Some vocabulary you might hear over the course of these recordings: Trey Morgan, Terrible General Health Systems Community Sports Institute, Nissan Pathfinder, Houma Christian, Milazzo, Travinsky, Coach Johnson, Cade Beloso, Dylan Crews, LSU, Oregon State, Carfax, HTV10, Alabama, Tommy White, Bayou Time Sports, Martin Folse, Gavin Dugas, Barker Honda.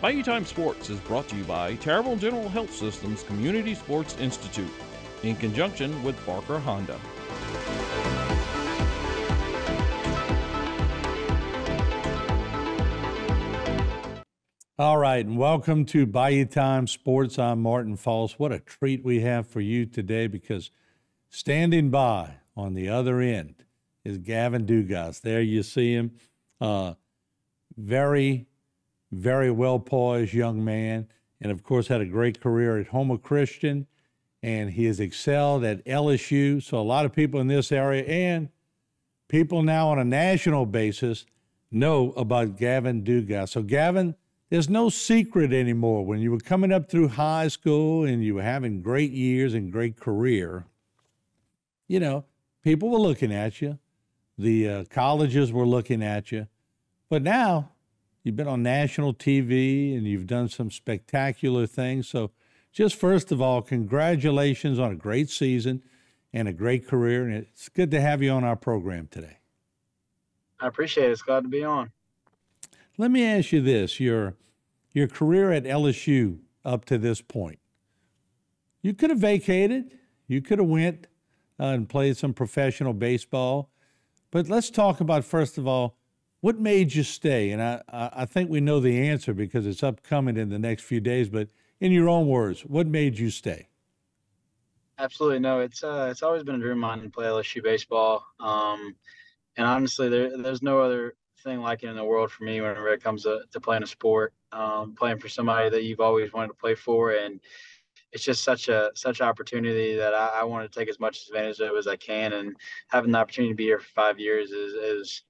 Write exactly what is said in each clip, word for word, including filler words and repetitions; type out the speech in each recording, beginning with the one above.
Bayou Time Sports is brought to you by Terrible General Health Systems Community Sports Institute in conjunction with Barker Honda. All right, and welcome to Bayou Time Sports. I'm Martin Folse. What a treat we have for you today, because standing by on the other end is Gavin Dugas. There you see him. Uh, very, very well-poised young man, and, of course, had a great career at Houma Christian, and he has excelled at L S U. So a lot of people in this area and people now on a national basis know about Gavin Dugas. So, Gavin, there's no secret anymore. When you were coming up through high school and you were having great years and great career, you know, people were looking at you. The uh, colleges were looking at you. But now you've been on national T V and you've done some spectacular things. So just first of all, congratulations on a great season and a great career. And it's good to have you on our program today. I appreciate it. It's glad to be on. Let me ask you this, your, your career at L S U up to this point, you could have vacated, you could have went uh, and played some professional baseball, but let's talk about, first of all, what made you stay? And I, I think we know the answer because it's upcoming in the next few days, but in your own words, what made you stay? Absolutely. No, it's, uh, it's always been a dream of mine to play L S U baseball. Um, and honestly, there, there's no other thing like it in the world for me whenever it comes to, to playing a sport, um, playing for somebody that you've always wanted to play for. And it's just such a such an opportunity that I, I want to take as much advantage of it as I can. And having the opportunity to be here for five years is, is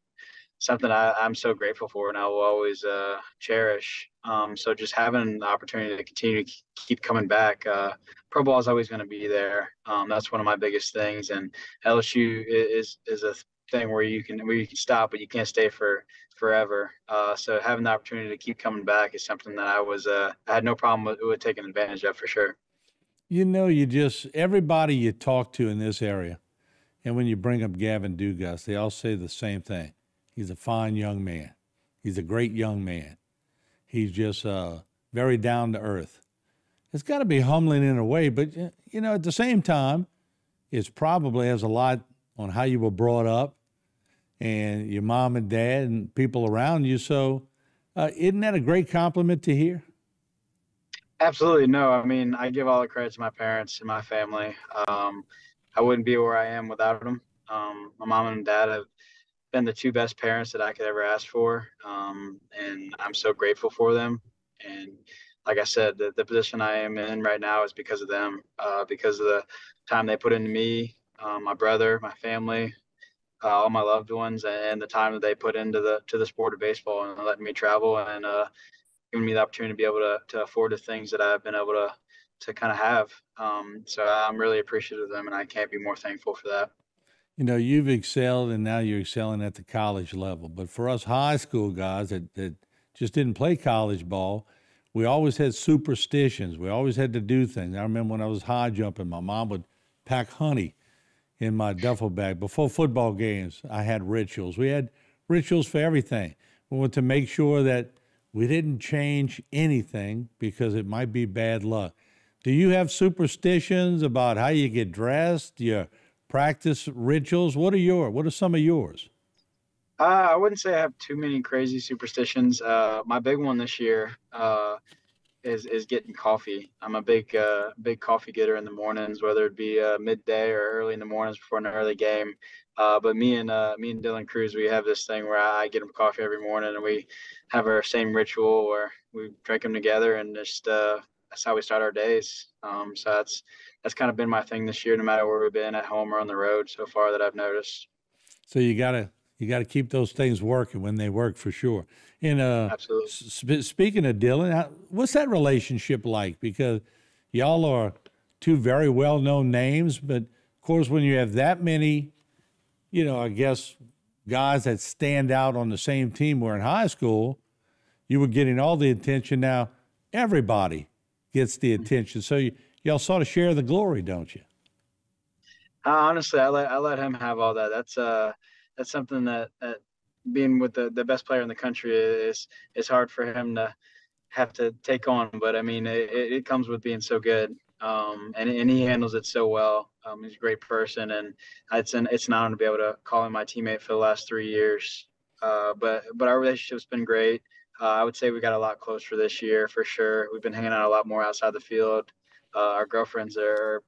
something I, I'm so grateful for and I will always uh, cherish. Um, so just having the opportunity to continue to keep coming back, uh, pro ball is always going to be there. Um, that's one of my biggest things. And L S U is, is a thing where you can where you can stop, but you can't stay for forever. Uh, so having the opportunity to keep coming back is something that I was uh, I had no problem with, with taking advantage of for sure. You know, you just everybody you talk to in this area, and when you bring up Gavin Dugas, they all say the same thing. He's a fine young man. He's a great young man. He's just uh, very down to earth. It's got to be humbling in a way, but you know, at the same time, it's probably has a lot on how you were brought up and your mom and dad and people around you. So uh, isn't that a great compliment to hear? Absolutely. No, I mean, I give all the credit to my parents and my family. Um, I wouldn't be where I am without them. Um, my mom and dad have been the two best parents that I could ever ask for. Um, and I'm so grateful for them. And like I said, the, the position I am in right now is because of them, uh, because of the time they put into me, um, my brother, my family, Uh, all my loved ones, and the time that they put into the to the sport of baseball and letting me travel and uh, giving me the opportunity to be able to, to afford the things that I've been able to to kind of have. Um, so I'm really appreciative of them, and I can't be more thankful for that. You know, you've excelled, and now you're excelling at the college level. But for us high school guys that, that just didn't play college ball, we always had superstitions. We always had to do things. I remember when I was high jumping, my mom would pack honey in my duffel bag. Before football games, I had rituals. We had rituals for everything. We wanted to make sure that we didn't change anything because it might be bad luck. Do you have superstitions about how you get dressed, your practice rituals? What are your, what are some of yours? Uh, I wouldn't say I have too many crazy superstitions. Uh, my big one this year uh, is is getting coffee. I'm a big uh big coffee getter in the mornings, whether it be uh midday or early in the mornings before an early game. Uh but me and uh me and Dylan Crews, we have this thing where I get him coffee every morning and we have our same ritual where we drink them together and just uh that's how we start our days. Um so that's that's kind of been my thing this year, no matter where we've been, at home or on the road so far, that I've noticed. So you gotta You got to keep those things working when they work, for sure. And uh, Absolutely. Sp speaking of Dylan, what's that relationship like? Because y'all are two very well-known names, but of course, when you have that many, you know, I guess guys that stand out on the same team were in high school, you were getting all the attention. Now everybody gets the attention, so y'all sort of share the glory, don't you? Uh, honestly, I let I let him have all that. That's uh. That's something that, that being with the, the best player in the country is, is hard for him to have to take on. But, I mean, it, it comes with being so good. Um, and, and he handles it so well. Um, he's a great person, and it's an, it's an honor to be able to call him my teammate for the last three years. Uh, but but our relationship's been great. Uh, I would say we got a lot closer this year for sure. We've been hanging out a lot more outside the field. Uh, our girlfriends are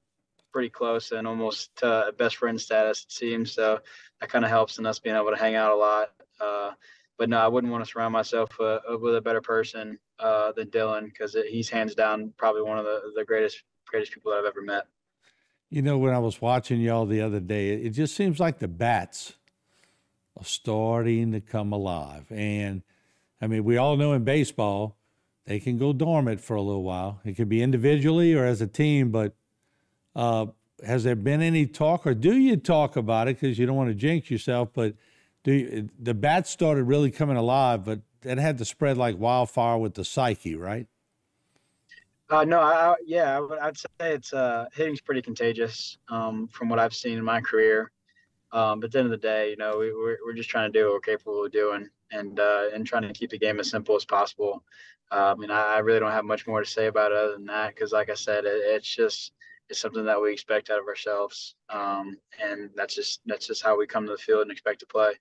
pretty close and almost uh, best friend status, it seems. So that kind of helps in us being able to hang out a lot. Uh, but no, I wouldn't want to surround myself uh, with a better person uh, than Dylan, because he's hands down probably one of the, the greatest greatest people that I've ever met. You know, when I was watching y'all the other day, it just seems like the bats are starting to come alive. And I mean, we all know in baseball, they can go dormant for a little while. It could be individually or as a team, but uh, has there been any talk, or do you talk about it? Because you don't want to jinx yourself, but do you, the bats started really coming alive, but it had to spread like wildfire with the psyche, right? Uh, no, I, yeah, I'd say it's uh, hitting's pretty contagious um, from what I've seen in my career. Um, but at the end of the day, you know, we, we're, we're just trying to do what we're capable of doing, and uh, and trying to keep the game as simple as possible. Uh, I mean, I, I really don't have much more to say about it other than that, because, like I said, it, it's just it's something that we expect out of ourselves, um, and that's just that's just how we come to the field and expect to play.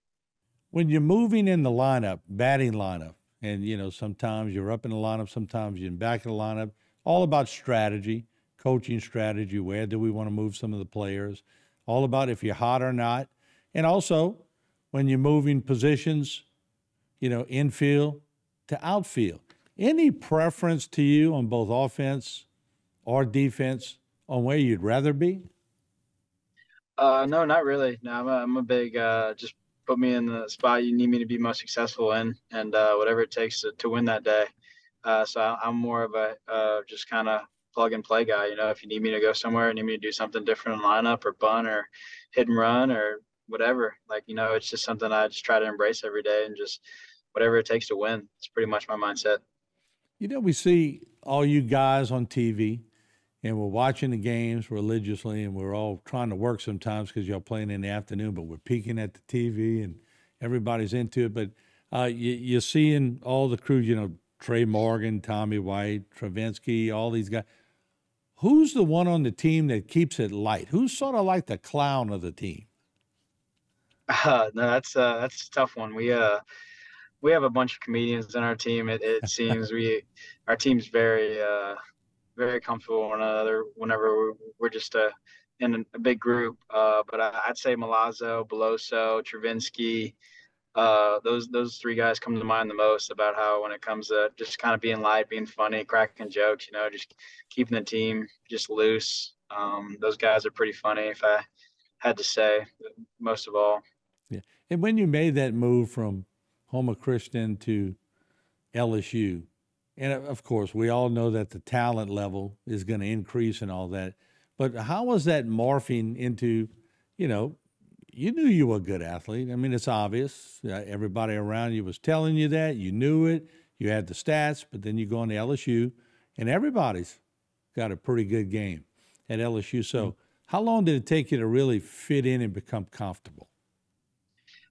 When you're moving in the lineup, batting lineup, and you know, sometimes you're up in the lineup, sometimes you're in back of the lineup. All about strategy, coaching strategy. Where do we want to move some of the players? All about if you're hot or not. And also, when you're moving positions, you know, infield to outfield. Any preference to you on both offense or defense on where you'd rather be? Uh, no, not really. No, I'm a, I'm a big, uh, just put me in the spot you need me to be most successful in, and uh, whatever it takes to, to win that day. Uh, so I, I'm more of a uh, just kind of plug and play guy. You know, if you need me to go somewhere and need me to do something different in lineup or bunt or hit and run or whatever, like, you know, it's just something I just try to embrace every day, and just whatever it takes to win. It's pretty much my mindset. You know, we see all you guys on T V, and we're watching the games religiously, and we're all trying to work sometimes because y'all playing in the afternoon, but we're peeking at the T V and everybody's into it. But uh, you, you're seeing all the crew, you know, Trey Morgan, Tommy White, Travinsky, all these guys. Who's the one on the team that keeps it light? Who's sort of like the clown of the team? Uh, no, that's uh, that's a tough one. We uh, we have a bunch of comedians in our team. It, it seems we our team's very uh, very comfortable with one another whenever we're, we're just uh, in a big group. Uh, but I, I'd say Milazzo, Beloso, Travinsky. Uh, those those three guys come to mind the most about how, when it comes to just kind of being light, being funny, cracking jokes, you know, just keeping the team just loose. Um, those guys are pretty funny, if I had to say, most of all. Yeah. And when you made that move from Houma Christian to L S U, and of course we all know that the talent level is going to increase and all that, but how was that morphing into, you know, you knew you were a good athlete. I mean, it's obvious. Everybody around you was telling you that. You knew it. You had the stats, but then you go on to L S U, and everybody's got a pretty good game at L S U. So how long did it take you to really fit in and become comfortable?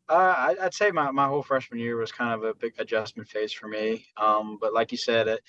Uh, I'd say my, my whole freshman year was kind of a big adjustment phase for me. Um, but like you said, it,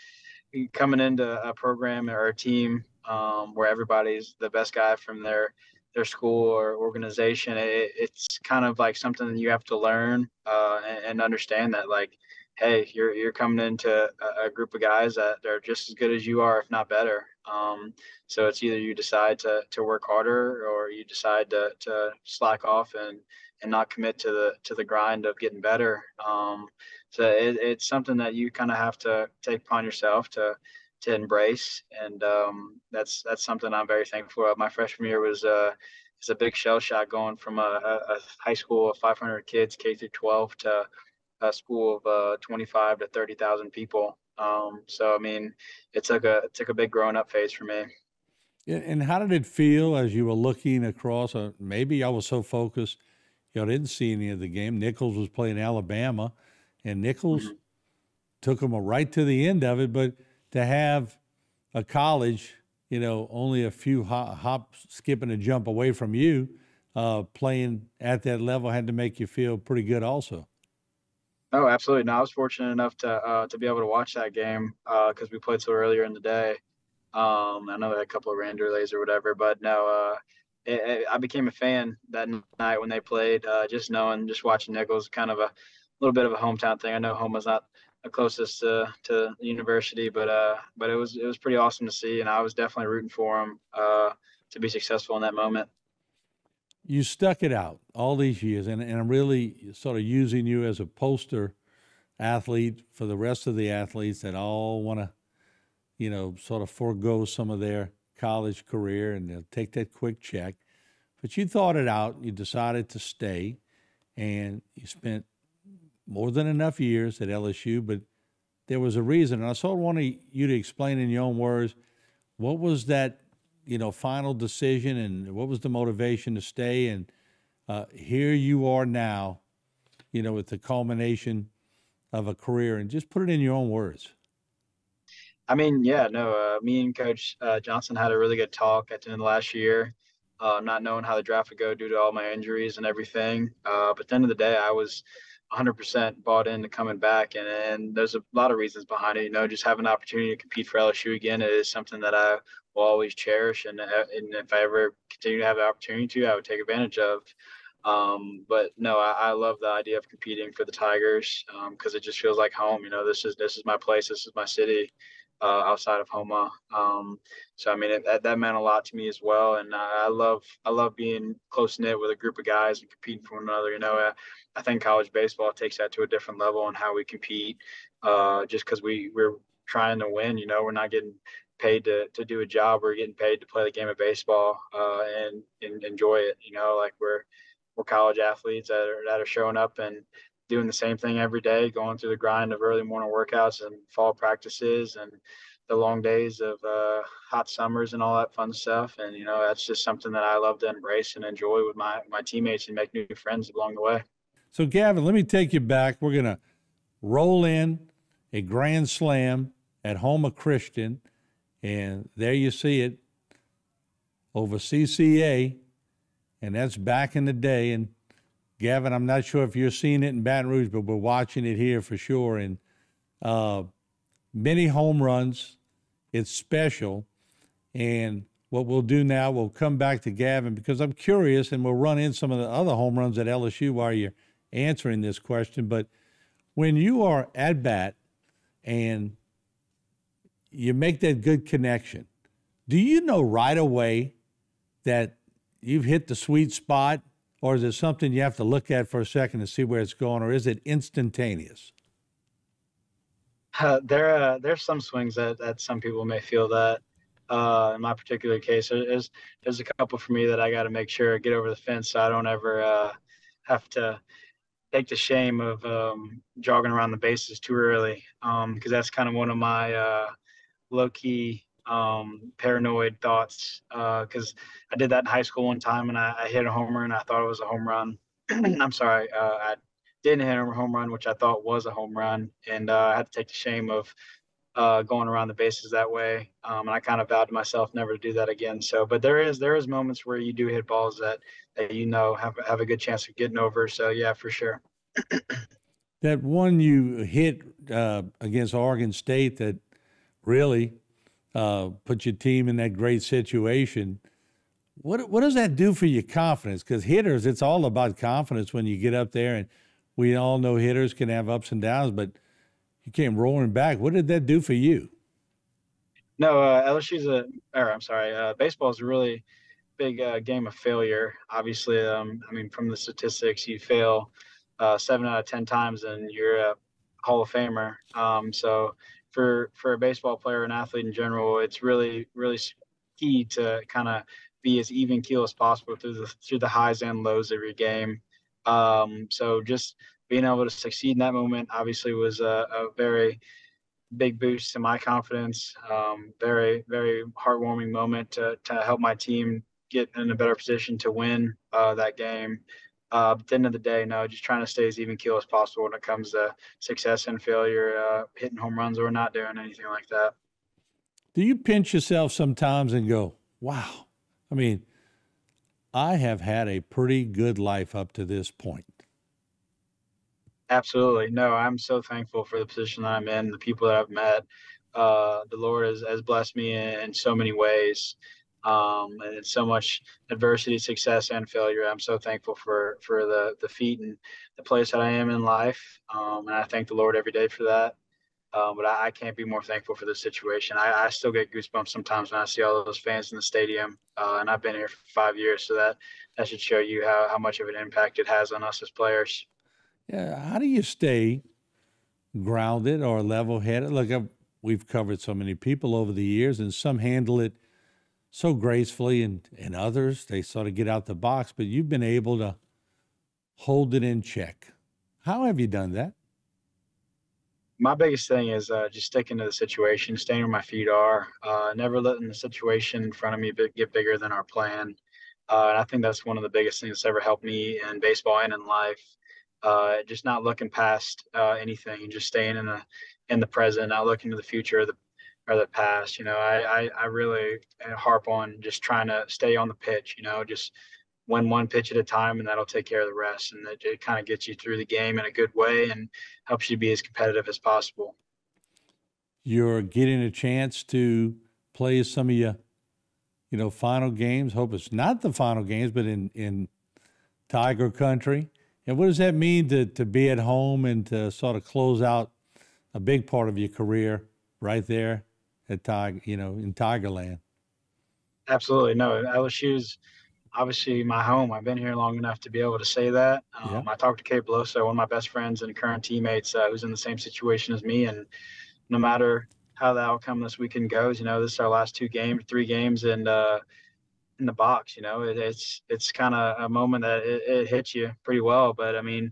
coming into a program or a team um, where everybody's the best guy from their – their school or organization, it, it's kind of like something that you have to learn uh, and, and understand that, like, hey, you're you're coming into a, a group of guys that are just as good as you are, if not better. Um, so it's either you decide to to work harder, or you decide to to slack off and and not commit to the to the grind of getting better. Um, so it, it's something that you kind of have to take upon yourself to. to embrace. And um, that's, that's something I'm very thankful for. My freshman year was, uh, was a big shell shock, going from a, a high school of five hundred kids, K through twelve, to a school of uh, twenty-five to thirty thousand people. Um, so, I mean, it took a, it took a big growing up phase for me. And how did it feel as you were looking across, or maybe I was so focused, you know, I didn't see any of the game. Nichols was playing Alabama, and Nichols mm-hmm. took him right to the end of it. But to have a college, you know, only a few hop, hop skip, and a jump away from you, uh, playing at that level had to make you feel pretty good also. No, absolutely. No, I was fortunate enough to uh, to be able to watch that game because uh, we played so earlier in the day. Um, I know they had a couple of rand relays or whatever, but no, uh, it, it, I became a fan that night when they played. Uh, just knowing, just watching Nichols, kind of a little bit of a hometown thing. I know Houma's not the closest to to the university, but uh, but it was it was pretty awesome to see, and I was definitely rooting for him uh, to be successful in that moment. You stuck it out all these years, and, and I'm really sort of using you as a poster athlete for the rest of the athletes that all want to, you know, sort of forego some of their college career and they'll take that quick check. But you thought it out. You decided to stay, and you spent more than enough years at L S U, but there was a reason. And I sort of wanted you to explain in your own words, what was that, you know, final decision, and what was the motivation to stay? And uh, here you are now, you know, with the culmination of a career, and just put it in your own words. I mean, yeah, no, uh, me and Coach uh, Johnson had a really good talk at the end of last year, uh, not knowing how the draft would go due to all my injuries and everything. Uh, but at the end of the day, I was one hundred percent bought into coming back, and, and there's a lot of reasons behind it. You know, just having an opportunity to compete for L S U again is something that I will always cherish, and, and if I ever continue to have the opportunity to, I would take advantage of. Um, but no, I, I love the idea of competing for the Tigers because um, it just feels like home. You know, this is this is my place. This is my city uh, outside of Houma. Um, so I mean, it, that that meant a lot to me as well. And I, I love I love being close knit with a group of guys and competing for one another. You know, I, I think college baseball takes that to a different level on how we compete. Uh, just because we we're trying to win. You know, we're not getting paid to, to do a job. We're getting paid to play the game of baseball uh, and and enjoy it. You know, like we're We're college athletes that are that are showing up and doing the same thing every day, going through the grind of early morning workouts and fall practices and the long days of uh, hot summers and all that fun stuff. And you know, that's just something that I love to embrace and enjoy with my my teammates and make new friends along the way. So, Gavin, let me take you back. We're gonna roll in a grand slam at Houma Christian, and there you see it over C C A. And that's back in the day. And, Gavin, I'm not sure if you're seeing it in Baton Rouge, but we're watching it here for sure. And uh, many home runs. It's special. And what we'll do now, we'll come back to Gavin because I'm curious, and we'll run in some of the other home runs at L S U while you're answering this question. But when you are at bat and you make that good connection, do you know right away that you've hit the sweet spot, or is it something you have to look at for a second to see where it's going, or is it instantaneous? Uh, there, uh, there's some swings that, that some people may feel that. Uh, in my particular case, there's there's a couple for me that I got to make sure I get over the fence so I don't ever uh, have to take the shame of um, jogging around the bases too early, because um, that's kind of one of my uh, low-key um paranoid thoughts uh because I did that in high school one time, and I, I hit a homer and I thought it was a home run. I'm sorry, uh I didn't hit a home run, which I thought was a home run, and uh, I had to take the shame of uh going around the bases that way, um and I kind of vowed to myself never to do that again. So but there is there is moments where you do hit balls that, that you know have, have a good chance of getting over, so yeah, for sure. That one you hit uh against Oregon State that really Uh, put your team in that great situation. What what does that do for your confidence? Because hitters, it's all about confidence when you get up there, and we all know hitters can have ups and downs, but you came roaring back. What did that do for you? No, uh, L S U's a, or I'm sorry, uh, baseball is a really big uh, game of failure. Obviously, um, I mean, from the statistics, you fail uh, seven out of ten times, and you're a Hall of Famer. Um, so. For, for a baseball player and athlete in general, it's really, really key to kind of be as even keel as possible through the through the highs and lows of your game. Um, so just being able to succeed in that moment obviously was a, a very big boost to my confidence, um, very, very heartwarming moment to, to help my team get in a better position to win uh, that game. Uh, but at the end of the day, no, just trying to stay as even keel as possible when it comes to success and failure, uh, hitting home runs or not doing anything like that. Do you pinch yourself sometimes and go, wow, I mean, I have had a pretty good life up to this point? Absolutely. No, I'm so thankful for the position that I'm in, the people that I've met. Uh, the Lord has, has blessed me in, in so many ways. Um, and it's so much adversity, success, and failure. I'm so thankful for, for the, the feet and the place that I am in life. Um, and I thank the Lord every day for that. Um, but I, I can't be more thankful for this situation. I, I still get goosebumps sometimes when I see all those fans in the stadium. Uh, and I've been here for five years, so that, that should show you how, how much of an impact it has on us as players. Yeah, how do you stay grounded or level-headed? Look, I've, we've covered so many people over the years, and some handle it so gracefully, and, and others, they sort of get out the box, but you've been able to hold it in check. How have you done that? My biggest thing is uh, just sticking to the situation, staying where my feet are, uh, never letting the situation in front of me get bigger than our plan. Uh, and I think that's one of the biggest things that's ever helped me in baseball and in life. Uh, just not looking past uh, anything and just staying in the, in the present, not looking to the future or the, or the past. You know, I, I, I really harp on just trying to stay on the pitch, you know, just win one pitch at a time, and that'll take care of the rest. And it, it kind of gets you through the game in a good way and helps you be as competitive as possible. You're getting a chance to play some of your, you know, final games. Hope it's not the final games, but in, in Tiger Country. And what does that mean to, to be at home and to sort of close out a big part of your career right there at Tiger, you know, in Tigerland? Absolutely. No, L S U's obviously my home. I've been here long enough to be able to say that. Um, yeah. I talked to Cade Beloso, one of my best friends and current teammates uh, who's in the same situation as me. And no matter how the outcome this weekend goes, you know, this is our last two games, three games, and uh, in the box, you know, it, it's it's kind of a moment that it, it hits you pretty well. But I mean,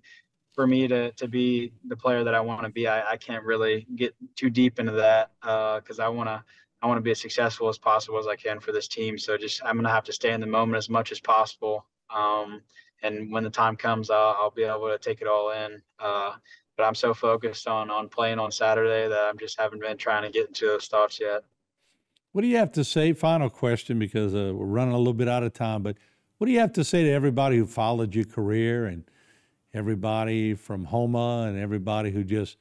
for me to to be the player that I want to be, I, I can't really get too deep into that because uh, I want to I want to be as successful as possible as I can for this team. So just I'm gonna have to stay in the moment as much as possible. Um, and when the time comes, I'll, I'll be able to take it all in. Uh, but I'm so focused on on playing on Saturday that I'm just haven't been trying to get into those thoughts yet. What do you have to say? Final question, because uh, we're running a little bit out of time, but what do you have to say to everybody who followed your career and everybody from Houma and everybody who just,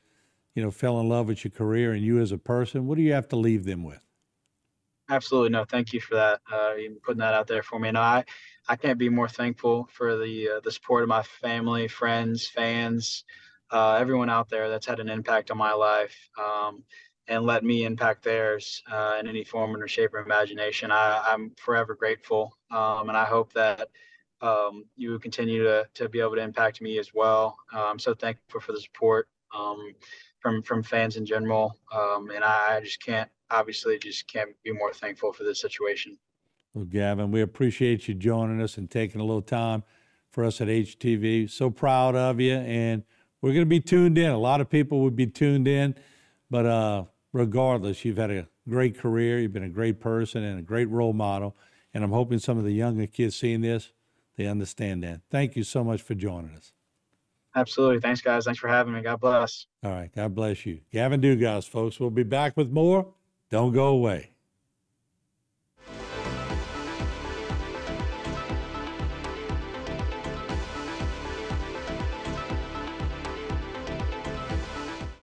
you know, fell in love with your career and you as a person? What do you have to leave them with? Absolutely. No, thank you for that. Uh, even putting that out there for me. And I, I can't be more thankful for the, uh, the support of my family, friends, fans, uh, everyone out there that's had an impact on my life. Um, and let me impact theirs uh, in any form or shape or imagination. I, I'm forever grateful, um, and I hope that um, you continue to, to be able to impact me as well. Uh, I'm so thankful for the support um, from from fans in general, um, and I, I just can't, obviously, just can't be more thankful for this situation. Well, Gavin, we appreciate you joining us and taking a little time for us at H T V. So proud of you, and we're going to be tuned in. A lot of people would be tuned in, but uh, regardless, you've had a great career, you've been a great person and a great role model, and I'm hoping some of the younger kids seeing this, they understand that. Thank you so much for joining us. Absolutely. Thanks, guys. Thanks for having me. God bless. All right. God bless you. Gavin Dugas, folks. We'll be back with more. Don't go away.